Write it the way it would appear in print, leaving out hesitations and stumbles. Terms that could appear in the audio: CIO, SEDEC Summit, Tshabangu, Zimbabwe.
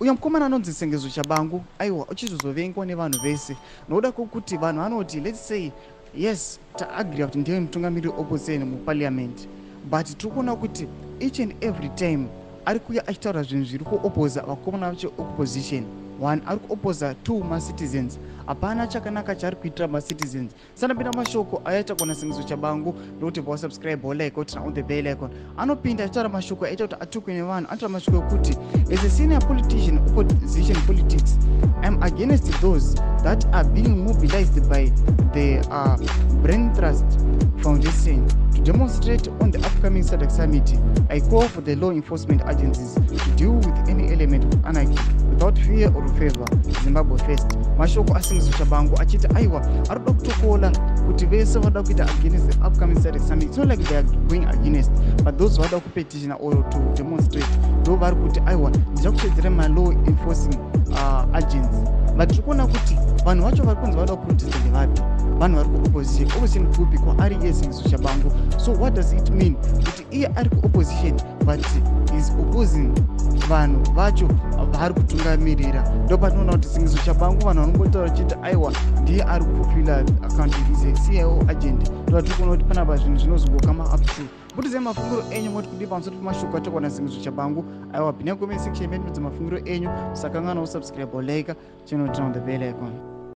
Uyamkomana anonzi sengezo chabangu, aiwa, uchizuzo vengo ne vanhu vese. Noda kukuti vanhu anoti, let's say, yes, ta agree out ndiye mtungamiri opposene mu parliament. But tukona kuti each and every time arikuya achitaura zvinhu zviriko opposa vakomana vacho opposition. One, ariko opposa two ma citizens. Apana chakanaka chari kuitira ma citizens. Sana bina mashoko ayaita kona sengezo chabangu, nokuti ba subscribe, like, on the bell icon. Anopinda achitaura mashoko ayaita kuti atukune vanhu, anotaura mashoko kuti as a senior politician, opposition politics, I'm against those that are being mobilized by the Brain Trust Foundation to demonstrate on the upcoming SEDEC Summit. I call for the law enforcement agencies to deal with any element of anarchy without fear or favor. Zimbabwe first. Mashoko asingizo chabangu achita aiwa arudo kutokola kuti vese vada kuita against the upcoming SEDEC Summit. It's not like they are going against, but those vada kupetition or to demonstrate do vari kuti aiwa ndichakuchedzera ma law enforcing agents. But tukona kuti vanhu vacho vari kunzi vada kuprotesta ngevapi? Vanhu vari kuopposition, opposition kupi kwa ari yesingizo chabangu. So what does it mean? Kuti iye ari kuopposition but is opposing vanhu vacho vari kutungamirira. Ndopatinoona kuti singizo chabangu vanhu vanombotaura vachiti aiwa ndiye ari kufila account is a CIO agent. Ndovatikuona kuti panapa zvinhu zvinozongokama up to Budize mafunguro enyu moti kudipa msotu mashuku atoko na singizo chabangu. Awa, pinia comment section, mafunguro enyu, sakangana usubscribe or like, channel turn on the bell icon.